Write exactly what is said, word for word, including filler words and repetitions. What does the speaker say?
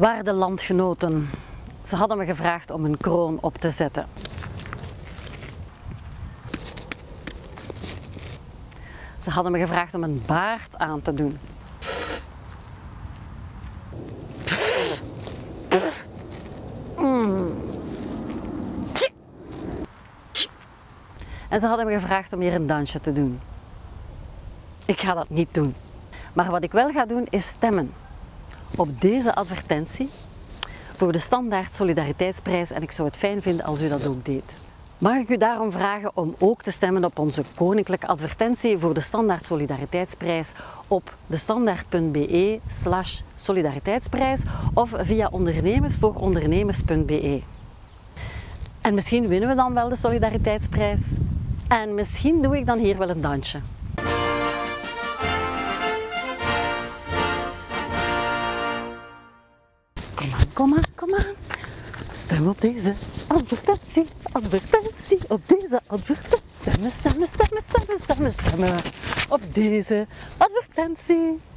Waarde landgenoten, ze hadden me gevraagd om een kroon op te zetten. Ze hadden me gevraagd om een baard aan te doen. Mm. En ze hadden me gevraagd om hier een dansje te doen. Ik ga dat niet doen. Maar wat ik wel ga doen is stemmen. Op deze advertentie voor de Standaard Solidariteitsprijs, en ik zou het fijn vinden als u dat ook deed. Mag ik u daarom vragen om ook te stemmen op onze koninklijke advertentie voor de Standaard Solidariteitsprijs op destandaard.be slash solidariteitsprijs of via ondernemers voor ondernemers punt be. En misschien winnen we dan wel de Solidariteitsprijs. En misschien doe ik dan hier wel een dansje. Kom aan, kom aan, kom aan. Stem op deze advertentie, advertentie, op deze advertentie. Stemmen, stemmen, stemmen, stemmen, stemmen, stemmen. Op deze advertentie.